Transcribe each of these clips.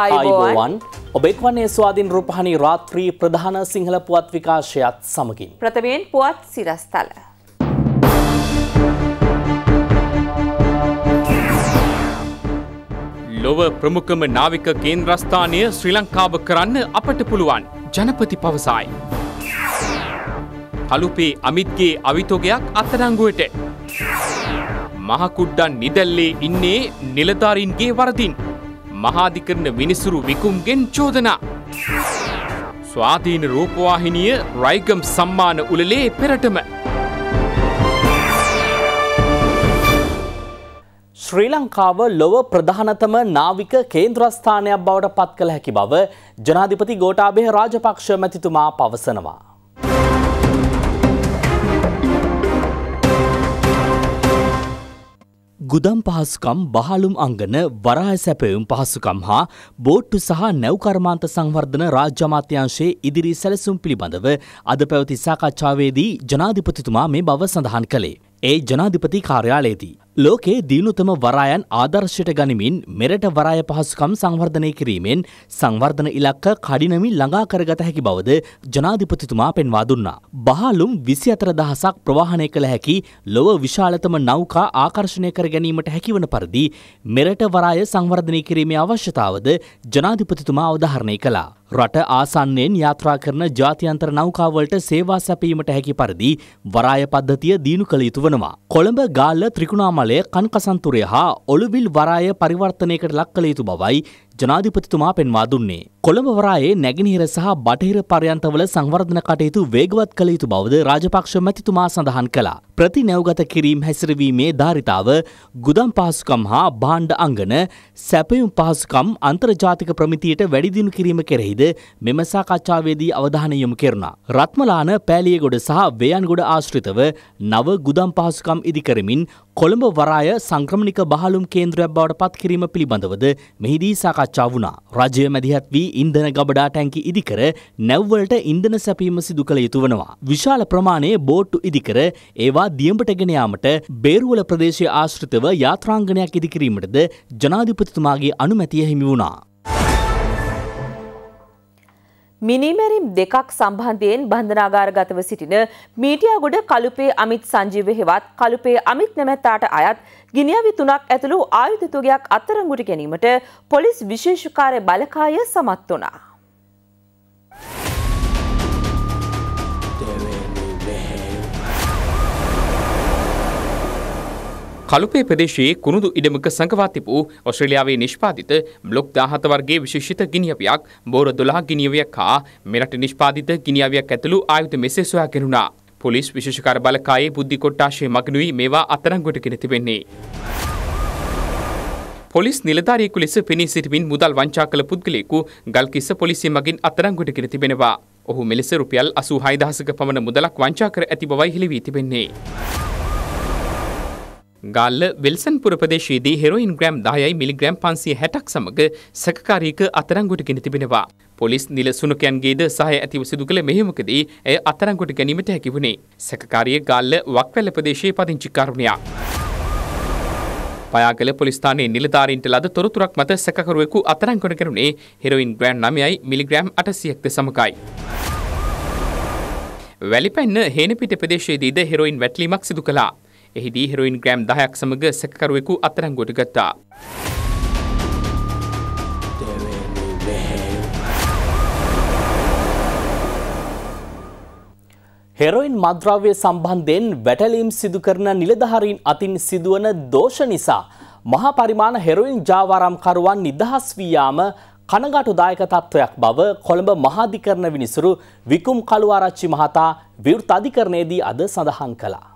ආයුබෝවන් ඔබ එක්වන්නේ ස්වාධීන රූපවාහිනී රාත්‍රී ප්‍රධාන සිංහල පුවත් විකාශයත් සමගින් ප්‍රථමයෙන් පුවත් සිරස්තල ලොව ප්‍රමුඛම නාවික කේන්ද්‍රස්ථානය ශ්‍රී ලංකාව කරන්න අපට පුළුවන් ජනපති පවසයි. අලුපේ අමිත්ගේ අවිතෝගයක් අත්අඩංගුවට. මහකුඩ්ඩන් නිදැල්ලේ ඉන්නේ නිලධාරීන්ගේ වරදින්. මහාධිකරණ විනිසුරු විකුම්ගෙන් චෝදනා. ස්වාධීන රූපවාහිනිය රයිගම් සම්මාන උළෙලේ පෙරටම. ශ්‍රී ලංකාව ලොව ප්‍රධානතම නාවික කේන්ද්‍රස්ථානයක් බවට පත් කළ හැකි බව ජනාධිපති ගෝඨාභය රාජපක්ෂ මැතිතුමා පවසනවා. ගුදම් පහසුකම් බහලුම් අංගන වරාය සැපයුම් පහසුකම් හා බෝට්ටු සහ නැව්කර්මාන්ත සංවර්ධන රාජ්‍ය අමාත්‍යාංශයේ ඉදිරි සැලසුම් පිළිබඳව අද පැවති සාකච්ඡාවේදී ජනාධිපතිතුමා මේ බව සඳහන් කළේ. ඒ ජනාධිපති කාර්යාලයේදී ලෝකේ දිනුතම වරායන් ආදර්ශයට ගනිමින් මෙරට වරාය පහසුකම් සංවර්ධනය කිරීමෙන් සංවර්ධන ඉලක්ක කඩිනමින් ළඟා කරගත හැකි බවද ජනාධිපතිතුමා පෙන්වා දුන්නා. බහලුම් 24000ක් ප්‍රවාහනය කළ හැකි ලොව විශාලතම නෞකා ආකර්ෂණය කර ගැනීමට හැකිවන පරිදි මෙරට වරාය සංවර්ධනය කිරීමේ අවශ්‍යතාවද ජනාධිපතිතුමා අවධාරණය කළා. රට ආසන්නයෙන් යාත්‍රා කරන ජාත්‍යන්තර නෞකාවලට සේවා සැපීමට හැකි පරිදි වරාය පද්ධතිය දිනු කළ යුතු වෙනවා. කොළඹ ගාල්ල ත්‍රිකුණාමල කන්කසන්තුරය හා ඔළුවිල් වරාය පරිවර්තනයකට ලක් කළ යුතු බවයි ජනාධිපතිතුමා පෙන්වා දුන්නේ. කොළඹ වරායේ නැගෙනහිර සහ බටහිර පර්යන්තවල සංවර්ධන කටයුතු වේගවත් කළ යුතු බවද රාජපක්ෂ මැතිතුමා සඳහන් කළා. ප්‍රතිනැව්ගත කිරීම් හැසිරවීමේ ධාරිතාව ගුදම් පහසුකම් හා භාණ්ඩ අංගන සැපයුම් පහසුකම් අන්තර්ජාතික ප්‍රමිතියට වැඩිදියුණු කිරීම කෙරෙහිද මෙම සාකච්ඡාවේදී අවධානය යොමු කෙරුණා. රත්මලාන පෑලියගොඩ සහ වේයන්ගොඩ ආශ්‍රිතව නව ගුදම් පහසුකම් ඉදි කරමින් කොළඹ වරාය සංක්‍රමණික බහලුම් කේන්ද්‍රයක් බවට පත් කිරීම පිළිබඳවද මෙහිදී සාකච්ඡා වුණා. රජය මැදිහත් වී ඉන්ධන ගබඩා ටැංකි ඉදිකර නැව්වලට ඉන්ධන සැපීම සිදු කළ යුතු වෙනවා. විශාල ප්‍රමාණයේ බෝට්ටු ඉදිකර ඒවා දියඹට ගෙන යාමට බේරුවල ප්‍රදේශයේ ආශ්‍රිතව යාත්‍රාංගනයක් ඉදිකිරීමටද ජනාධිපතිතුමාගේ අනුමැතිය හිමි වුණා. මිනිමැරීම් දෙකක් සම්බන්ධයෙන් බන්ධනාගාරගතව සිටින මීටියාගොඩ කළුපේ අමිත් සංජීව හෙවත් කළුපේ අමිත් නැමැත්තාට අයත් ගිනිඅවි 3ක් ඇතුළු ආයුධ තොගයක් අත්අඩංගුවට ගැනීමට පොලිස් විශේෂ කාර්ය බළකාය සමත් වුණා. කළුපේ ප්‍රදේශයේ කුරුඳු ඉඩමක සංකවා තිබූ ඔස්ට්‍රේලියාවේ නිෂ්පාදිත බ්ලොක් 17 වර්ගයේ විශේෂිත ගිනිඅවියක් බෝර 12 ගිනිඅවියක් හා මෙරට නිෂ්පාදිත ගිනිඅවියක් ඇතුළු ආයුධ මෙසේ සොයා ගෙනුණා. පොලිස් විශේෂ කාර්ය බළකායේ බුද්ධි කොට්ටාශයේ මගනුයි මේවා අත්අඩංගුවට ගෙන තිබෙන්නේ. පොලිස් නිලධාරියෙකු ලෙස පෙනී සිටමින් මුදල් වංචා කළ පුද්ගලයෙකු ගල්කිස්ස පොලිසිය මගින් අත්අඩංගුවට ගෙන තිබෙනවා. ඔහු මෙලෙස රුපියල් 86000ක පමණ මුදලක් වංචා කර ඇති බවයි හෙළි වී තිබෙන්නේ. ගාල්ල වෙල්සන් පුර ප්‍රදේශයේදී හෙරොයින් ග්‍රෑම් 10යි මිලිග්‍රෑම් 560ක් සමග සැකකාරීක අත්අඩංගුවට ගෙන තිබෙනවා. පොලිස් නිල සුනකයන්ගේද සහාය ඇතිව සිදු කළ මෙහෙයුමකදී ඇය අත්අඩංගුවට ගැනීමට හැකි වුණේ. සැකකාරිය ගාල්ල වක්වැල ප්‍රදේශයේ පදිංචි කාරුණියා. පයාගල පොලිස් ස්ථානයේ නිලධාරීන්ට ලද තොරතුරක් මත සැකකරුවෙකු අත්අඩංගුවට ගැනුණේ හෙරොයින් ග්‍රෑම් 9යි මිලිග්‍රෑම් 800ක්ද සමගයි. වැලිපැන්න හේනපිට ප්‍රදේශයේදීද හෙරොයින් වැටලීමක් සිදු කළා. එහිදී හෙරොයින් ග්‍රෑම් 10ක් සමග සැකකරුවෙකු අත්අඩංගුවට ගත්තා. හෙරොයින් මත්ද්‍රව්‍ය සම්බන්ධයෙන් වැටලීම් සිදු කරන නිලධාරීන් අතින් සිදුවන දෝෂ නිසා මහා පරිමාණ හෙරොයින් ජාවාරම්කරුවන් නිදහස් වී යාම කනගාටුදායක තත්ත්වයක් බව කොළඹ මහාධිකරණ විනිසුරු විකුම් කළුආරච්චි මහතා විවෘත අධිකරණයේදී අද සඳහන් කළා.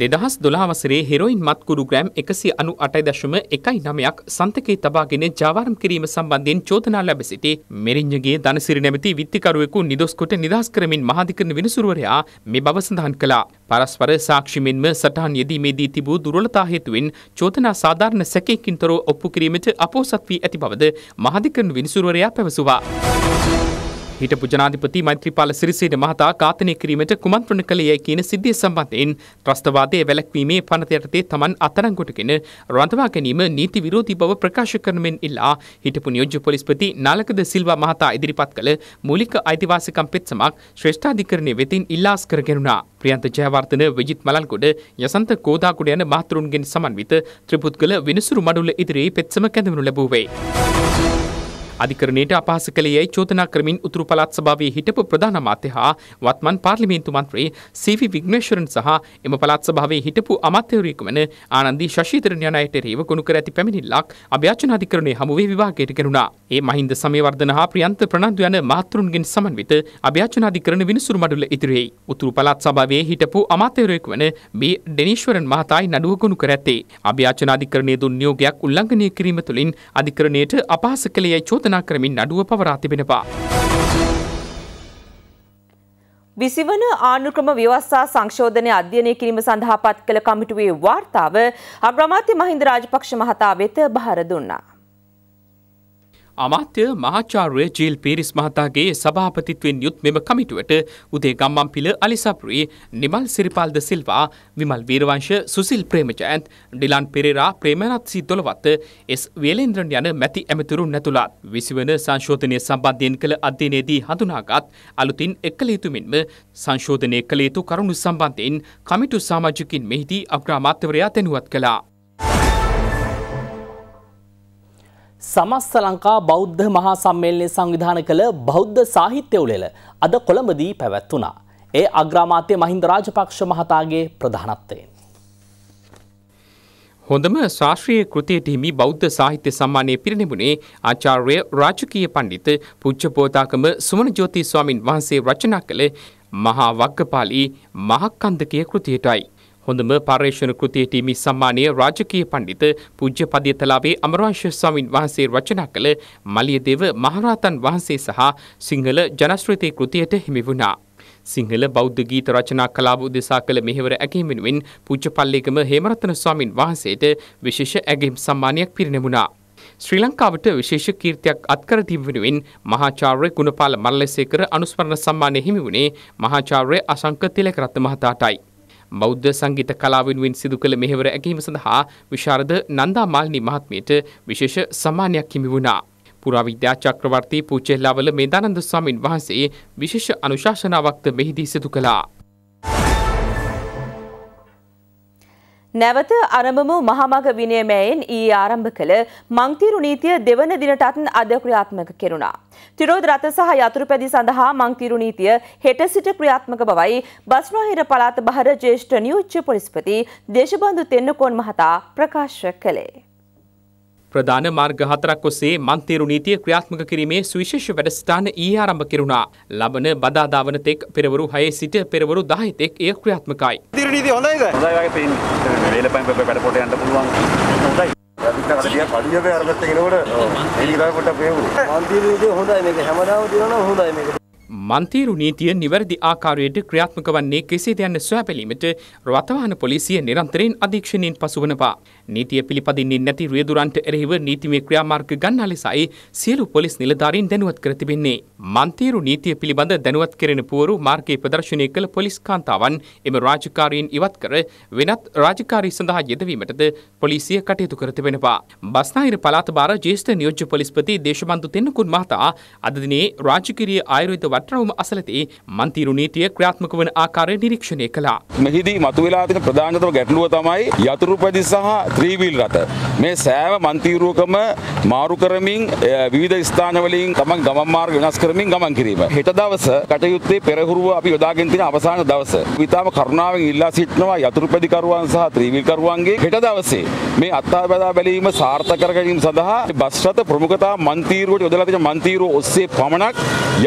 දෙදහස් 2012 වසරේ හෙරොයින් මත්කුඩු ග්‍රෑම් 198.19ක් සන්තකයේ තබාගෙන ජාවාරම් කිරීම සම්බන්ධයෙන් චෝදනා ලැබ සිටි මෙරිඤ්ඤගේ ධනසිරි නැමැති විත්තිකරුවෙකු නිදොස් කොට නිදහස් කරමින් මහාධිකරණ විනිසුරුවරයා මේ බව සඳහන් කළා. පරස්පර සාක්ෂි මෙන්ම සටහන් යෙදීමේදී තිබූ දුර්වලතා හේතුවෙන් චෝදනා සාධාරණ සැකයකින් තොරව ඔප්පු කිරීමට අපොහසත් වී ඇති බවද මහාධිකරණ විනිසුරුවරයා පැවසුවා. හිටපු ජනාධිපති මෛත්‍රීපාල සිරිසේන මහතා ඝාතනය කිරීමට කුමන්ත්‍රණ කළේ කියන සිද්ධිය සම්බන්ධයෙන් ත්‍රස්තවාදයේ වැළැක්වීමේ පනත යටතේ Taman අත්අඩංගුවටගෙන රඳවා ගැනීම නීති විරෝධී බව ප්‍රකාශ කරන මෙන් ඉල්ලා හිටපු නියෝජ්‍ය පොලිස්පති නාලකද සිල්වා මහතා ඉදිරිපත් කළ මූලික අයිතිවාසිකම් පෙත්සමක් ශ්‍රේෂ්ඨාධිකරණයේ වෙතින් ඉල්ලාස් කරගෙනුණා. ප්‍රියන්ත ජයවර්ධන, විජිත් මලල්ගොඩ, යසන්ත කෝදාගොඩ යන මහතුරුන්ගෙන් සමන්විත ත්‍රිපුද්ගල විනිසුරු මඩුල්ල ඉදිරියේ පෙත්සම කැඳවනු ලැබුවේ. අධිකරණයට අපහාස කළේයි චෝදනා කරමින් උතුරු පළාත් සභාවේ හිටපු ප්‍රධාන අමාත්‍ය හා වත්මන් පාර්ලිමේන්තු මන්ත්‍රී සීවි විග්නේශ්වරන් සහ එම පළාත් සභාවේ හිටපු අමාත්‍යවරයෙකු වන ආනන්දි ශශිධරන් යන අයට එරෙහිව ගොනු කර ඇති පැමිණිල්ලක් අභ්‍යාචන අධිකරණයේ හමු වී විවාදයට ගෙනුණා. ඒ මහින්ද සමයවර්ධන හා ප්‍රියන්ත ප්‍රනාන්දු යන මහතුරුන්ගෙන් සමන්විත අභ්‍යාචන අධිකරණ විනිසුරු මඩුල්ල ඉදිරියේ උතුරු පළාත් සභාවේ හිටපු අමාත්‍යවරයෙකු වන බී ඩෙනීශ්වරන් මහතායි නඩුව ගොනු කර ඇත්තේ. අභ්‍යාචන අධිකරණයේ දුන් නියෝගයක් උල්ලංඝනය කිරීම තුළින් අධිකරණයට අපහාස කළේයි චෝදනා කරමින් නඩුව පවරා තිබෙනවා. විසිවන ආණුක්‍රම ව්‍යවස්ථා සංශෝධනය අධ්‍යයනය කිරීම සඳහා පත් කළ කමිටුවේ වාර්තාව අග්‍රාමාත්‍ය මහින්ද රාජපක්ෂ මහතා වෙත බහර දුන්නා. අමාත්‍ය මහාචාර්ය ජීල් පීරිස් මහතාගේ සභාපතිත්වයෙන් යුත් මෙම කමිටුවට උදේ ගම්මන්පිල අලිසප්‍රුයි, නිමල් සිරිපාල්ද සිල්වා, විමල් වීරවංශ, සුසිල් ප්‍රේමජයන්ත්, ඩිලන් පෙරේරා, ප්‍රේමනාත් සී දොළවත්ත, එස් වේලේන්ද්‍රන් යන මැති ඇමතුරුන් ඇතුළත්. 20වන සංශෝධනය සම්බන්ධයෙන් කළ අධ්‍යයනයේදී හඳුනාගත් අලුතින් එක්කල යුතු මෙන්ම සංශෝධනය කළ යුතු කරුණු සම්බන්ධයෙන් කමිටු සමාජිකින් මෙහිදී අග්‍රාමාත්‍යවරයා දැනුවත් කළා. සමස්ත ලංකා බෞද්ධ මහා සම්මේලනයේ සංවිධානය කළ බෞද්ධ සාහිත්‍ය උළෙල අද කොළඹදී පැවැත්ුණා. ඒ අග්‍රාමාත්‍ය මහින්ද රාජපක්ෂ මහතාගේ ප්‍රධානත්වයෙන් හොඳම ශාස්ත්‍රීය කෘතියට හිමි බෞද්ධ සාහිත්‍ය සම්මානය පිරිනැමුණේ ආචාර්ය රාජකීය පණ්ඩිත පුච්චපෝතාකම සුමනජෝති ස්වාමින් වහන්සේ රචනා කළ මහා වග්ගපාලි මහකන්දකයේ කෘතියටයි. හොඳම පර්යේෂණ කෘතියට හිමි සම්මානය රාජකීය පණ්ඩිත පූජ්‍යපදිය තලාවේ අමරවංශ ස්වාමින් වහන්සේ රචනා කළ මලියදේව මහරහතන් වහන්සේ සහ සිංහල ජනශ්‍රිතී කෘතියට හිමි වුණා. සිංහල බෞද්ධ ගීත රචනා කලාව උදෙසා කළ මෙහෙවර ඇගීම වෙනුවෙන් පූජ්‍යපල්ලේකම හේමරත්න ස්වාමින් වහන්සේට විශේෂ ඇගීම් සම්මානයක් පිරිනැමුණා. ශ්‍රී ලංකාවට විශේෂ කීර්තියක් අත්කර දීම වෙනුවෙන් මහාචාර්ය ගුණපාල මල්ලසේකර අනුස්මරණ සම්මානය හිමි වුණේ මහාචාර්ය අශංක තිලකරත්න මහතාටයි. බෞද්ධ සංගීත කලාවෙනුවෙන් සිදු කළ මෙහෙවර ඇගීම සඳහා විශාරද නන්දා මාලිනී මහත්මියට විශේෂ සම්මානයක් හිමි වුණා. පුරාවිද්‍යා චක්‍රවර්ති පූජ්‍යලවල මේදානන්ද ස්වාමින් වහන්සේ විශේෂ අනුශාසනාවක්ද මෙහිදී සිදු කළා. නැවත ආරම්භ වූ මහාමග විනයයෙන් ඊයේ ආරම්භ කළ මංතිරු නීතිය දෙවන දිනටත් අද ක්‍රියාත්මක කෙරුණා. තිරෝද රථ සහ යතුරුපැදි සඳහා මංතිරු නීතිය හෙට සිට ක්‍රියාත්මක බවයි බස්නාහිර පළාත බහර ජ්‍යෙෂ්ඨ නියෝජ්‍ය පොලිස්පති දේශබන්දු තෙන්නකෝන් මහතා ප්‍රකාශ කළේ. ප්‍රධාන මාර්ග හතරක් ඔස්සේ මන්තේරු නීතිය ක්‍රියාත්මක කිරීමේ සුවිශේෂ වැඩසටහන ඊයේ ආරම්භ කෙරුණා. ලබන බදාදා වන තෙක් පෙරවරු 6 සිට පෙරවරු 10 තෙක් එය ක්‍රියාත්මකයි. මන්තේරු නීතිය හොඳයිද? හොඳයි වගේ පේන්නේ. වේලපයින් පැඩපොට යන්න පුළුවන්. හොඳයි. අපිට කඩියක් අඩියක අරකට එනකොට මේක තමයි පොඩ්ඩක් වේවුනේ. මන්තේරු නීතිය හොඳයි මේක හැමදාම දිනනවා හොඳයි මේක. මන්තේරු නීතිය නිවැරදි ආකාරයට ක්‍රියාත්මක වන්නේ කෙසේද යන්න සොයා බැලීමට රථවාහන පොලිසිය නිරන්තරයෙන් අධීක්ෂණයෙන් පසුවනවා. නීතිය පිළිපදින්නේ නැති රියදුරන්ට එරෙහිව නීතිමය ක්‍රියාමාර්ග ගන්නා ලෙසයි සියලු පොලිස් නිලධාරීන් දැනුවත් කර තිබෙන්නේ. මන්තේරු නීතිය පිළිබඳ දැනුවත් කෙරෙන පුවරු මාර්ගයේ ප්‍රදර්ශනය කළ පොලිස් කාන්තාවන් එම රාජකාරීන් ඉවත් කර වෙනත් රාජකාරී සඳහා යෙදවීමටද පොලිසිය කටයුතු කර තිබෙනවා. බස්නාහිර පළාත බාර ජ්‍යෙෂ්ඨ නියෝජ්‍ය පොලිස්පති දේශබන්දු තෙන්නකෝන් මහතා අද දිනේ රාජකීය ආයුර්වේද වට්ටරවුම අසලතේ මන්තීරු නීතිය ක්‍රියාත්මක වන ආකාරය නිරීක්ෂණය කළා. මෙහිදී මතුවලා තියෙන ප්‍රධානතම ගැටලුව තමයි යතුරුපැදි සහ ත්‍රිවිල් රථ. මේ සෑම මන්තීරුවකම මාරු කරමින් විවිධ ස්ථානවලින් තමන් ගමන් මාර්ග වෙනස් කරමින් ගමන් කිරීම. හෙට දවස කටයුත්තේ පෙරහුරුව අපි යොදාගෙන තියෙන අවසාන දවස. විතාම කරුණාවෙන් ඉල්ලා සිටිනවා යතුරුපැදි කරුවන් සහ ත්‍රිවිල් කරුවන්ගේ හෙට දවසේ මේ අත්අඩංගුවට බැලීම සාර්ථක කර ගැනීම සඳහා බස් රථ ප්‍රමුඛතා මන්තීරුවට යොදලා තියෙන මන්තීරුව ඔස්සේ පමණක්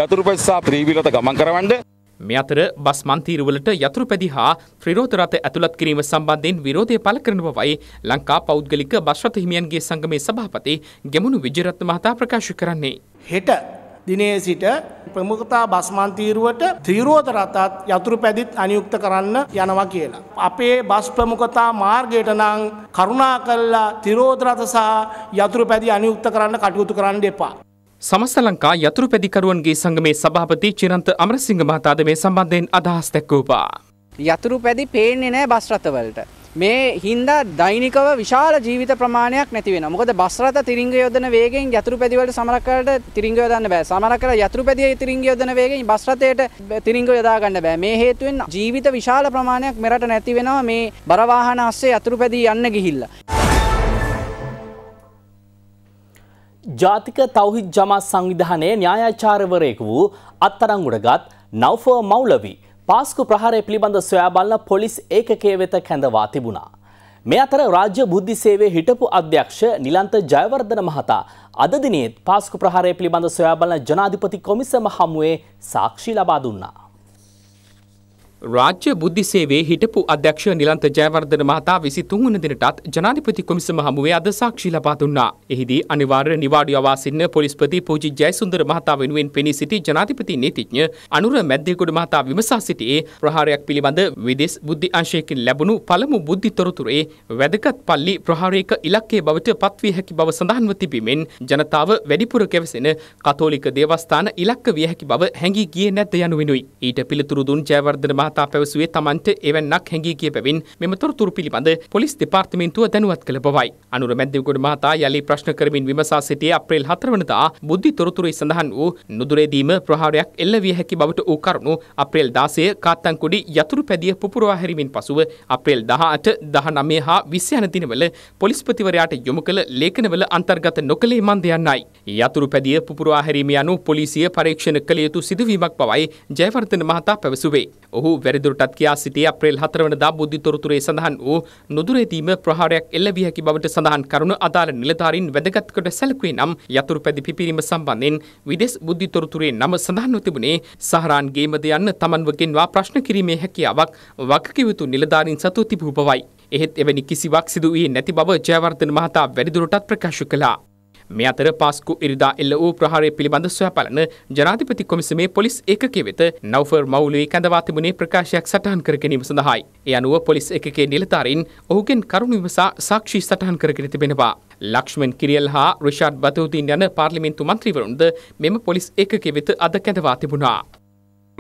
යතුරුපැදි ත්‍රිවිල් රථ ගමන් කරවන්න. මේ අතර බස් මන්තීරුවලට යතුරුපැදි හා ත්‍රිරෝද රථ ඇතුළත් කිරීම සම්බන්ධයෙන් විරෝධය පළ කරන බවයි ලංකා පෞද්ගලික බස් රථ හිමියන්ගේ සංගමේ සභාපති ගැමුණු විජයරත්න මහතා ප්‍රකාශ කරන්නේ. හෙට දිනේ සිට ප්‍රමුඛතා බස් මන්තීරුවට ත්‍රිරෝද රථත් යතුරුපැදිත් අනුයුක්ත කරන්න යනවා කියලා. අපේ බස් ප්‍රමුඛතා මාර්ගයට නම් කරුණාකරලා ත්‍රිරෝද රථ සහ යතුරුපැදි අනුයුක්ත කරන්න කටයුතු කරන්න එපා. සමස්ත ලංකා යතුරුපැදිකරුවන්ගේ සංගමේ සභාපති චිරන්ත අමරසිංහ මහතාද මේ සම්බන්ධයෙන් අදහස් දක්වුවා. යතුරුපැදි පේන්නේ නැහැ බස් රථවලට. මේ හින්දා දෛනිකව විශාල ජීවිත ප්‍රමාණයක් නැති වෙනවා. මොකද බස් රථ තිරිංග යොදන වේගයෙන් යතුරුපැදි වලට සමහරක් වලට තිරිංග යොදන්න බෑ. සමහරක් වල යතුරුපැදියේ තිරිංග යොදන වේගයෙන් බස් රථයට තිරිංග යොදා ගන්න බෑ. මේ හේතුවෙන් ජීවිත විශාල ප්‍රමාණයක් මෙරට නැති වෙනවා මේ බර වාහන ASCII යතුරුපැදි යන්න ගිහිල්ලා. ජාතික තව්හිද් ජමාත් සංවිධානයේ න්‍යායාචාර්යවරයෙකු වූ අත්අඩංගුවට නව්ෆර් මව්ලවි පාස්කු ප්‍රහාරය පිළිබඳ සොයා බලන පොලිස් ඒකකයේ වෙත කැඳවා තිබුණා. මේ අතර රාජ්‍ය බුද්ධි සේවයේ හිටපු අධ්‍යක්ෂ නිලන්ත ජයවර්ධන මහතා අද දිනේත් පාස්කු ප්‍රහාරය පිළිබඳ සොයා බලන ජනාධිපති කොමිසම හමුවේ සාක්ෂි ලබා දුන්නා. රාජ්‍ය බුද්ධි සේවයේ හිටපු අධ්‍යක්ෂ නිලන්ත ජයවර්ධන මහතා 23 වන දිනටත් ජනාධිපති කොමිසම හමුවේ අද සාක්ෂි ලබා දුන්නා. එහිදී අනිවාර්ය නිවාඩු අවාස ඉන්න පොලිස්පති පූජ්‍ය ජයසුන්දර මහතා වෙනුවෙන් පෙනී සිටි ජනාධිපති නීතිඥ අනුර මැද්දේගොඩ මහතා විමසා සිටියේ ප්‍රහාරයක් පිළිබඳ විදේශ බුද්ධි අංශයකින් ලැබුණු පළමු බුද්ධි තොරතුරේ වැදගත් පල්ලි ප්‍රහාරයක ඉලක්කයේ බවට පත්විය හැකි බව සඳහන්ව තිබීමෙන් ජනතාව වැඩිපුර කැවසෙන කතෝලික දේවස්ථාන ඉලක්ක විය හැකි බව හැඟී ගියේ නැද්ද යනුවෙනුයි. ඊට පිළිතුරු දුන් ජයවර්ධන මහතා පැවසුවේ තමන්ට එවන්නක් හැඟී කිය බැවින් මෙම තොරතුරු පිළිබඳ පොලිස් දෙපාර්තමේන්තුව දැනුවත් කළ බවයි. අනුර මැද්දේගොඩ මහතා යලි ප්‍රශ්න කරමින් විමසා සිටියේ අප්‍රේල් 4 වනදා බුද්ධි තොරතුරේ සඳහන් වූ නුදුරේදීම ප්‍රහාරයක් එල්ල විය හැකි බවට වූ කරුණු අප්‍රේල් 16 කාත්තන්කුඩි යතුරුපැදිය පුපුරවා හැරීමෙන් පසුව අප්‍රේල් 18, 19 හා 20 යන දිනවල පොලිස්පතිවරයාට යොමු කළ ලේඛනවල අන්තර්ගත නොකලේ මන්දයන්යි. යතුරුපැදිය පුපුරවා හැරීම යනු පොලිසිය පරීක්ෂණ කළ යුතු සිදුවීමක් බවයි ජයවර්ධන මහතා පැවසුවේ. ඔහු වැරදිදුරටත් කියා සිටි අප්‍රේල් 4 වනදා බුද්ධි තොරතුරේ සඳහන් වූ නුදුරේදීම ප්‍රහාරයක් එල්ල විය හැකි බවට සඳහන් කරුණු අදාළ නිලධාරීන් වැදගත් කොට සැලකුවේ නම් යතුරුපැදි පිපිරීම සම්බන්ධයෙන් විදේශ බුද්ධි තොරතුරේ නම සඳහන් තිබුණේ සහරාන් ගේමද යන්න තමන්ව ගෙන්වා ප්‍රශ්න කිරීමේ හැකියාවක් වගකිව යුතු නිලධාරීන් සතු තිබූ බවයි. එහෙත් එවැනි කිසිවක් සිදු වී නැති බව ජයවර්ධන මහතා වැඩිදුරටත් ප්‍රකාශ කළා. මේ අතර පාස්කු ඉරිදා එල්ල වූ ප්‍රහාරය පිළිබඳ සොයා බලන ජනාධිපති කොමිසමේ පොලිස් ඒකකයේ වෙත නව්ෆර් මව්ලවි කැඳවා තිබුණේ ප්‍රකාශයක් සටහන් කර ගැනීම සඳහායි. ඒ අනුව පොලිස් ඒකකයේ නිලධාරීන් ඔහුගෙන් කරුණු විමසා සාක්ෂි සටහන් කරගෙන තිබෙනවා. ලක්ෂ්මන් කිරියල් හා රිෂාඩ් බතෝදීන් යන පාර්ලිමේන්තු මන්ත්‍රීවරුන්ද මෙම පොලිස් ඒකකයේ වෙත අද කැඳවා තිබුණා.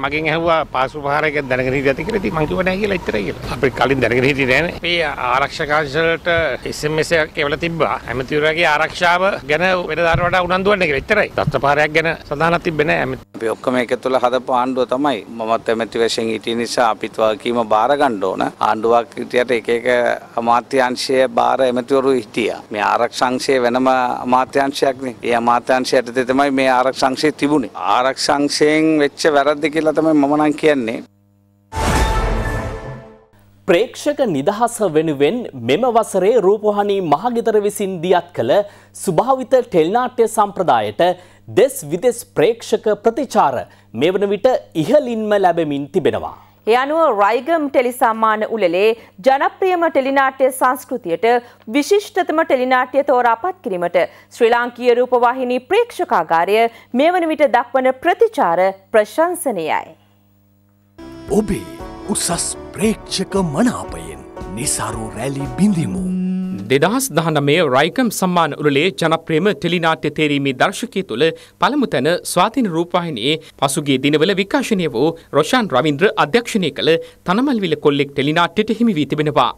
මගෙන් ඇහුවා පාසු ප්‍රහාරයක දැනගෙන හිටියද කියලා. ඉතින් මම කිව්වා නෑ කියලා ඉතරයි කියලා. අපි කලින් දැනගෙන හිටියේ නෑනේ. මේ ආරක්ෂක අංශවලට SMS එකක් එවලා තිබ්බා. ඇමතිවරයාගේ ආරක්ෂාව ගැන වෙනදාට වඩා උනන්දු වෙන්න කියලා ඉතරයි. දත්ත ප්‍රහාරයක් ගැන සඳහනක් තිබ්බේ නෑ. අපි ඔක්කොම එකතුල හදපු ආණ්ඩුව තමයි. මමත් ඇමති වශයෙන් හිටිය නිසා අපිත් වගකීම බාර ගන්න ඕන. ආණ්ඩුවක් හිටියට එක එක අමාත්‍යාංශයේ බාර ඇමතිවරු හිටියා. මේ ආරක්ෂක අංශයේ වෙනම අමාත්‍යාංශයක්නේ. ඒ අමාත්‍යාංශයට තමයි මේ ආරක්ෂක අංශය තිබුණේ. ආරක්ෂක අංශයෙන් වෙච්ච වැරද්ද කියලා ප්‍රේක්ෂක නිදහස වෙනුවෙන් මෙම වසරේ රූපවාහිනී මහගෙදර විසින් දියත් කළ ස්වභාවිත ටෙලිනාට්‍ය සම්ප්‍රදායට දෙස් විදෙස් ප්‍රේක්ෂක ප්‍රතිචාර මේ වන විට ඉහළින්ම ලැබෙමින් තිබෙනවා. ඒ අනුව රයිගම් ටෙලි සම්මාන උළෙලේ ජනප්‍රියම ටෙලිනාට්‍ය සංස්කෘතියට විශිෂ්ටතම ටෙලිනාට්‍ය තෝරාපත් කිරීමට ශ්‍රී ලාංකීය රූපවාහිනී ප්‍රේක්ෂකාගාරය මේ වන විට දක්වන ප්‍රතිචාර ප්‍රශංසනීයයි. ඔබේ උසස් ප්‍රේක්ෂක මනාපයෙන් නිසරු රැලි බිඳිමු. 2019 රයිකම් සම්මාන උළෙලේ ජනප්‍රියම ටෙලිනාට්‍ය තේරීමේ දර්ශකයේ තුළ පළමු තැන ස්වාධීන රූපවාහිනියේ පසුගිය දිනවල විකාශනය වූ රොෂාන් රවීන්ද්‍ර අධ්‍යක්ෂණය කළ තනමල්විල කොල්ලෙක් ටෙලිනාට්‍යයට හිමි වී තිබෙනවා.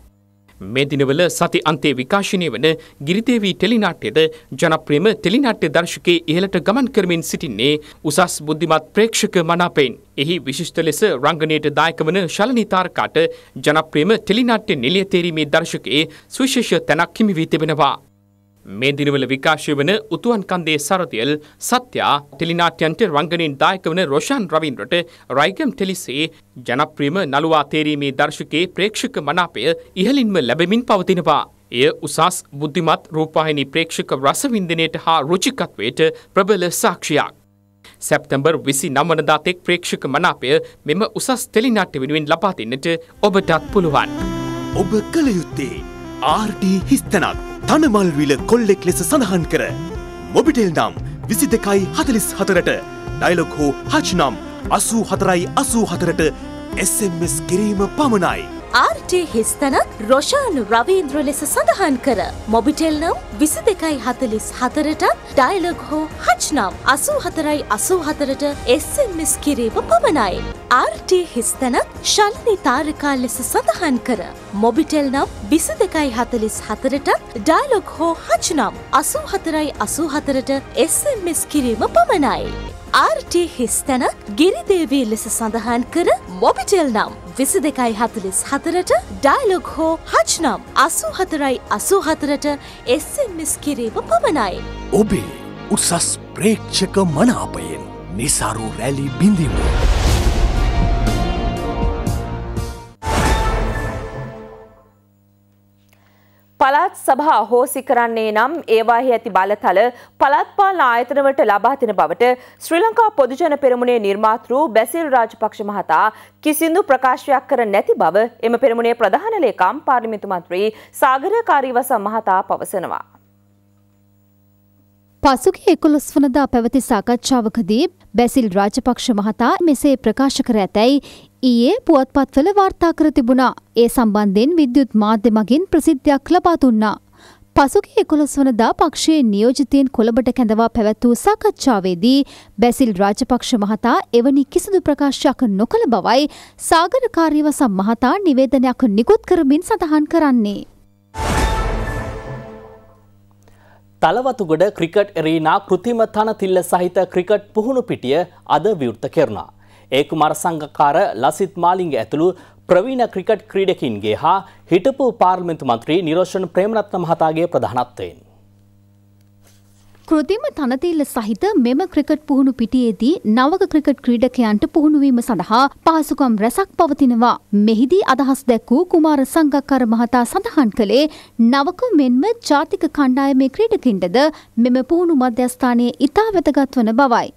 මේ දිනවල සති අන්තයේ විකාශනය වන ගිරිදේවී ටෙලිනාට්‍යද ජනප්‍රියම ටෙලිනාට්‍ය දර්ශකයේ ඉහළට ගමන් කරමින් සිටින්නේ උසස් බුද්ධිමත් ප්‍රේක්ෂක මනාපෙන්. එහි විශිෂ්ට ලෙස රංගනයට දායක වන ශලනී තාරකාට ජනප්‍රියම ටෙලිනාට්‍ය නිලය තේරීමේ දර්ශකයේ සුවිශේෂ තැනක් හිමි වී තිබෙනවා. මේ දිනවල විකාශය වන උතුවන් කන්දේ සරතියල් සත්‍යා ටෙලිනාට්‍යන්ට රංගනයෙන් දායක වන රොෂාන් රවීන්ද්‍රට රයිගම් ටෙලිසේ ජනප්‍රියම නළුවා තේරීමේ දර්ශකයේ ප්‍රේක්ෂක මනාපය ඉහළින්ම ලැබෙමින් පවතිනවා. එය උසස් බුද්ධිමත් රූපවාහිනී ප්‍රේක්ෂක රසවින්දනයට හා රුචිකත්වයට ප්‍රබල සාක්ෂියක්. සැප්තැම්බර් 29 වනදා තෙක් ප්‍රේක්ෂක මනාපය මෙම උසස් ටෙලිනාට්‍ය වෙනුවෙන් ලබා දෙන්නට ඔබටත් පුළුවන්. ඔබ කළ යුත්තේ RD හිස්තනක් තනමල්විල කොල්ලෙක් ලෙස සඳහන් කර මොබිටෙල් නම් 22:44ට ඩයලොග් හෝ හච් නම් 84:84ට SMS කිරීම පමණයි. RJ Histanat Roshan Ravindra lesa සඳහන් කර මොබිටෙල් නම් 2244ට ඩයලොග් හෝ හච් නම් 8484ට SMS කිරීම පමණයි. RJ Histanat ශල්නි තාරකා ලෙස සඳහන් කර මොබිටෙල් නම් 2244ට ඩයලොග් හෝ හච් නම් 8484ට SMS කිරීම පමණයි. RJ Histanat Giridevi lesa සඳහන් කර මොබිටෙල් නම් 2244ට ඩයලොග් හෝ හච් නම් 8484ට SMS කිරීම පමණයි. ඔබේ උසස් ප්‍රේක්ෂක මනාපයෙන් නිසරු රැලි බිඳිමු. පළාත් සභා හෝසි කරන්නේ නම් ඒවාහි ඇති බලතල පළාත් පාලන ආයතනවලට ලබා දෙන බවට ශ්‍රී ලංකා පොදුජන පෙරමුණේ නිර්මාතෘ බැසිල් රාජපක්ෂ මහතා කිසිදු ප්‍රකාශයක් කර නැති බව එම පෙරමුණේ ප්‍රධාන ලේකම් පාර්ලිමේන්තු මන්ත්‍රී සාගර කාරීවස මහතා පවසනවා. පසුගිය 11 වනදා පැවති සාකච්ඡාවකදී බැසිල් රාජපක්ෂ මහතා මෙසේ ප්‍රකාශ කර ඇතැයි ඊයේ පුවත්පත්වල වාර්තා කර තිබුණා. ඒ සම්බන්ධයෙන් විද්‍යුත් මාධ්‍ය මගින් ප්‍රසිද්ධියක් ලබා දුන්නා. පසුගිය 11 වනදා පක්ෂයේ නියෝජිතයින් කොළඹට කැඳවා පැවැත් වූ සාකච්ඡාවේදී බැසිල් රාජපක්ෂ මහතා එවැනි කිසිදු ප්‍රකාශයක් නොකළ බවයි සාගර කාරීවස මහතා නිවේදනයක් නිකුත් කරමින් සඳහන් කරන්නේ. තලවතුගොඩ ක්‍රිකට් එරීනා කෘතිම තනතිල්ල සහිත ක්‍රිකට් පුහුණු පිටිය අද විවෘත කෙරුණා. ඒ කුමාර සංඝකාර ලසිත් මාලිංග ඇතුළු ප්‍රවීණ ක්‍රිකට් ක්‍රීඩකින්ගේ හා හිටපු පාර්ලිමේන්තු මන්ත්‍රී නිරෝෂන් ප්‍රේමරත්න මහතාගේ ප්‍රධානත්වයෙන් කෘතිම තනතිල්ල සහිත මෙම ක්‍රිකට් පුහුණු පිටියේදී නවක ක්‍රිකට් ක්‍රීඩකයන්ට පුහුණුවීම සඳහා පහසුකම් රැසක් පවතිනවා. මෙහිදී අදහස් දැක්වූ කුමාර සංඝකාර මහතා සඳහන් කළේ නවක මෙන්ම ජාතික කණ්ඩායමේ ක්‍රීඩකින්ටද මෙම පුහුණු මධ්‍යස්ථානයේ ඉතා වැදගත් වන බවයි.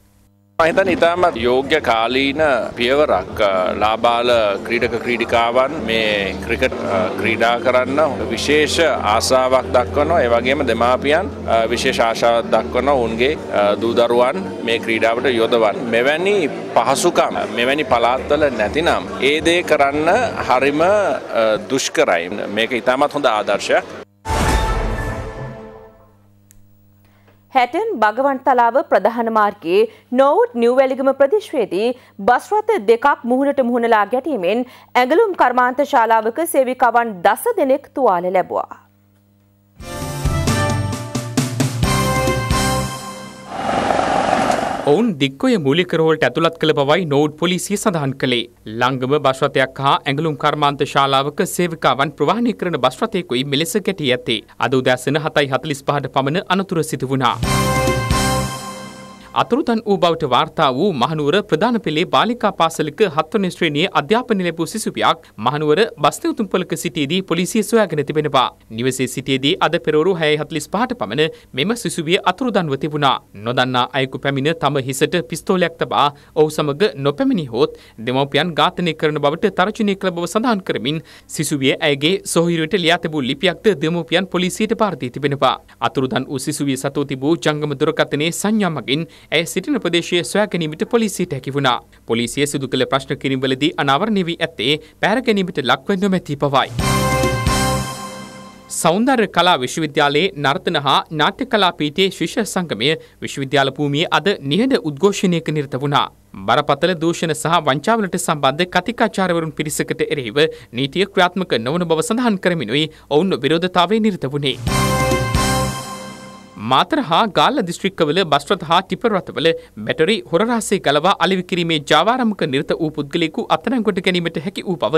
මහිතන ඉතාමත් යෝග්‍ය කාලීන පියවරක් ලාබාල ක්‍රීඩක ක්‍රීඩිකාවන් මේ ක්‍රිකට් ක්‍රීඩා කරන්න විශේෂ ආසාවක් දක්වනවා. ඒ වගේම දෙමාපියන් විශේෂ ආශාවක් දක්වනවා ඔවුන්ගේ දූ දරුවන් මේ ක්‍රීඩාවට යොදවන්න. මෙවැනි පහසුකම් මෙවැනි පළාත්වල නැතිනම් ඒ දේ කරන්න හරිම දුෂ්කරයි. මේක ඉතාමත් හොඳ ආදර්ශයක්. හැටන් භගවන් තලාව ප්‍රධාන මාර්ගයේ නෝවුඩ් නිව්වැලිගම ප්‍රදේශයේදී බස් රථ දෙකක් මුහුණට මුහුණලා ගැටීමෙන් ඇඟලුම් කර්මාන්ත ශාලාවක සේවිකාවන් 10 දෙනෙක් තුවාල ලැබුවා. ඔවුන් දික්කොය මූලික රෝහලට ඇතුළත් කළ බවයි නෝවුඩ් පොලිසිය සඳහන් කළේ. ලංගම බස් රථයක් හා ඇඟලුම් කර්මාන්ත ශාලාවක සේවිකාවන් ප්‍රවාහනය කරන බස් රථයකුයි මෙලෙස ගැටී ඇත්තේ. අද උදෑසන 7:45ට පමණ අනතුර සිදු වුණා. අතුරුදන් වූ බවට වාර්තා වූ මහනුවර ප්‍රධාන පෙළේ බාලිකා පාසලක 7 වෙනි ශ්‍රේණියේ අධ්‍යාපනය ලැබූ සිසුවියක් මහනුවර බස් නැවතුම්පළක සිටියේදී පොලිසිය සොයාගෙන තිබෙනවා. නිවසේ සිටියේදී අද පෙරවරු 6:45ට පමණ මෙම සිසුවිය අතුරුදන්ව තිබුණා. නොදන්නා අයෙකු පැමිණ තම හිසට පිස්තෝලයක් තබා ඔහු සමග නොපැමිණි හොත් දෙමව්පියන් ඝාතනය කරන බවට තරචනය කළ බව සඳහන් කරමින් සිසුවිය ඇයගේ සොහොයුරට ලියා තිබූ ලිපියක්ද දෙමව්පියන් පොලිසියට බාර දී තිබෙනවා. අතුරුදන් වූ සිසුවිය සතුව තිබූ ජංගම දුරකථනයේ සංඥා මගින් ඇය සිටින ප්‍රදේශයේ සොයා ගැනීමට පොලිසියට හැකි වුණා. පොලිසිය සිදු කළ ප්‍රශ්න කිරීම්වලදී අනාවරණය වී ඇත්තේ පැහැර ගැනීමට ලක්ව නොමැති බවයි. සෞන්දර්ය කලා විශ්වවිද්‍යාලයේ නර්තන හා නාට්‍ය කලා පීඨයේ ශිෂ්‍ය සංගමය විශ්වවිද්‍යාල භූමියේ අද නිහඬ උද්ඝෝෂණයක නිරත වුණා. බරපතල දූෂණ සහ වංචාවලට සම්බන්ධ කතිකාචාරවරුන් පිරිසකට එරෙහිව නීතිය ක්‍රියාත්මක නොවන බව සඳහන් කරමිනුයි ඔවුන් විරෝධතාවයේ නිරත වුණේ. මාතර හා ගාල්ල දිස්ත්‍රික්කවල බස් රථ හා ටිපර් රථවල බැටරි හොර රහසේ ගලවා අලෙවි කිරීමේ ජාවාරම්භක නිරත වූ පුද්ගලයෙකු අත්අඩංගුවට ගැනීමට හැකි වූ බව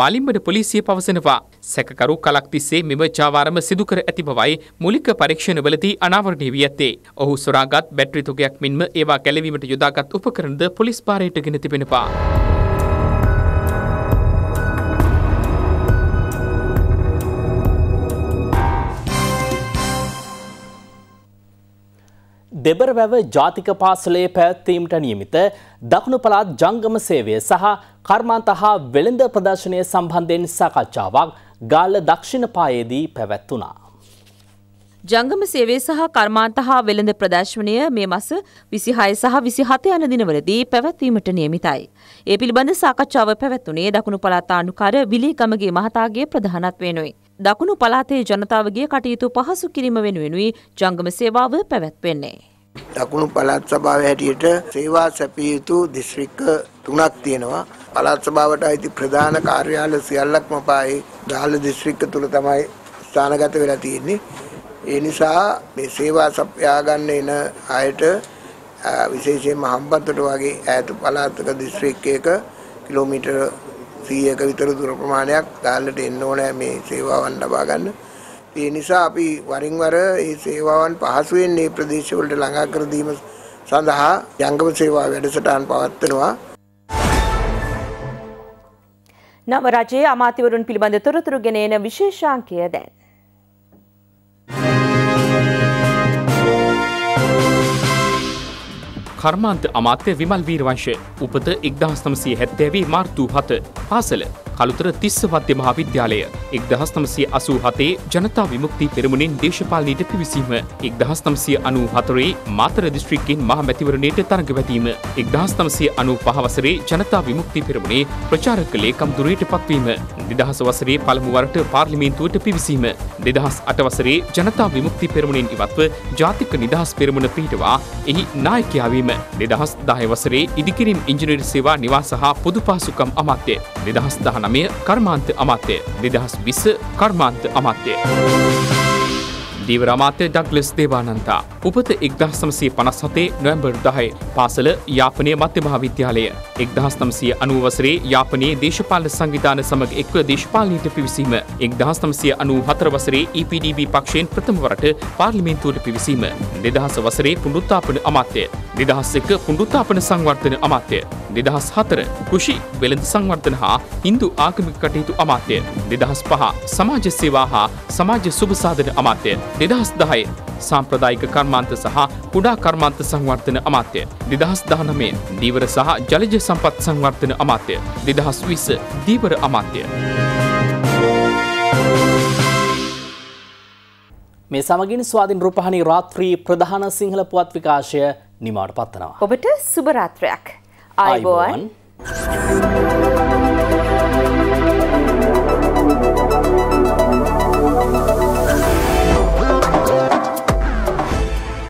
මලින්බඩ පොලිසිය පවසනවා. සැකකරු කලක් තිස්සේ මෙම ජාවාරම සිදු කර ඇති බවයි මූලික පරීක්ෂණවලදී අනාවරණය වී ඇත්තේ. ඔහු සොරාගත් බැටරි තොගයක් මෙන්ම ඒවා ගැලවීමට යොදාගත් උපකරණද පොලිස් භාරයට ගෙන තිබෙනවා. දෙබරවැව ජාතික පාසලේ පැවැත්වීමට නියමිත දකුණු පළාත් ජංගම සේවය සහ කර්මාන්ත හා වෙළඳ ප්‍රදර්ශනය සම්බන්ධයෙන් සාකච්ඡාවක් ගාල්ල දක්ෂිණ පායේදී පැවැත්වුණා. ජංගම සේවය සහ කර්මාන්ත හා වෙළඳ ප්‍රදර්ශනය මේ මස 26 සහ 27 යන දිනවලදී පැවැත්වීමට නියමිතයි. ඒ පිළිබඳ සාකච්ඡාව පැවැත්ුණේ දකුණු පළාත ආණ්ඩුකාර විලේකමගේ මහතාගේ ප්‍රධානත්වයෙන්. දකුණු පළාතේ ජනතාවගේ කටයුතු පහසු කිරීම වෙනුවෙනුයි ජංගම සේවාව පැවැත්වෙන්නේ. දකුණු පළාත් සභාව හැටියට සේවා සැපිය යුතු දිස්ත්‍රික්ක 3ක් තියෙනවා. පළාත් සභාවට අයිති ප්‍රධාන කාර්යාල සියල්ලක්ම පායි දාල දිස්ත්‍රික්ක තුල තමයි ස්ථානගත වෙලා තියෙන්නේ. ඒ නිසා මේ සේවා සපයා ගන්න එන අයට විශේෂයෙන්ම හම්බන්තොට වගේ ඈත පළාතක දිස්ත්‍රික්කයක කිලෝමීටර් 100ක විතර දුර ප්‍රමාණයක් දාලට එන්න ඕනේ මේ සේවාවන් ලබා ගන්න. ඒ නිසා අපි වරින් වර මේ සේවාවන් පහසුවෙන් මේ ප්‍රදේශවලට ළඟා කර දීම සඳහා ජංගම සේවා වැඩසටහන් පවත්වනවා. නව රජයේ අමාත්‍යවරුන් පිළිබඳ තොරතුරු ගෙන එන විශේෂාංකය දැන්. කර්මාන්ත අමාත්‍ය විමල් වීරවංශ උපත 1970 මාර්තු 7 පාසල කලුතර තිස්ස මධ්‍ය මහාවිද්‍යාලය 1987 ජනතා විමුක්ති පෙරමුණෙන් දේශපාලනයට පිවිසීම 1994 මාතර දිස්ත්‍රික්කෙන් මහමැතිවරණයට තරඟවැදීම 1995 වසරේ ජනතා විමුක්ති පෙරමුණේ ප්‍රචාරක ලේකම්දුරයට පත්වීම 2000 වසරේ පළමු වරට පාර්ලිමේන්තුවට පිවිසීම 2008 වසරේ ජනතා විමුක්ති පෙරමුණෙන් ඉවත්ව ජාතික නිදහස් පෙරමුණ පිහිටවා එහි නායකයා වීම 2010 වසරේ ඉදිකිරීම් ඉංජිනේරු සේවා නිවාස හා පොදු පහසුකම් අමාත්‍ය 2019 කර්මාන්ත අමාත්‍ය 2020 කර්මාන්ත අමාත්‍ය දීවර අමාත්‍ය ඩග්ලස් දේවානන්තා උපත 1957 නොවැම්බර් 10 පාසල යාපනයේ මධ්‍ය මහාවිද්‍යාලය 1990 වසරේ යාපනයේ දේශපාලන සංවිධාන සමග එක්ව දේශපාලනයට පිවිසීම 1994 වසරේ EPDB පක්ෂයෙන් ප්‍රථම වරට පාර්ලිමේන්තුවට පිවිසීම 2000 වසරේ පුනරුත්ථාපන අමාත්‍ය 2001 පුනරුත්ථාපන සංවර්ධන අමාත්‍ය 2004 කෘෂි වෙළඳ සංවර්ධන හා හින්දු ආගමික කටයුතු අමාත්‍ය 2005 සමාජ සේවා හා සමාජ සුබ සාධන අමාත්‍ය 2010 සාම්ප්‍රදායික කර්මාන්ත සහ කුඩා කර්මාන්ත සංවර්ධන අමාත්‍ය 2019 දීවර සහ ජලජ සම්පත් සංවර්ධන අමාත්‍ය 2020 දීවර අමාත්‍ය මේ සමගින් ස්වාධීන රූපවාහිනී රාත්‍රී ප්‍රධාන සිංහල පුවත් විකාශය නිමාවට පත්වනවා. ඔබට සුබ රාත්‍රියක්. ආයුබෝවන්.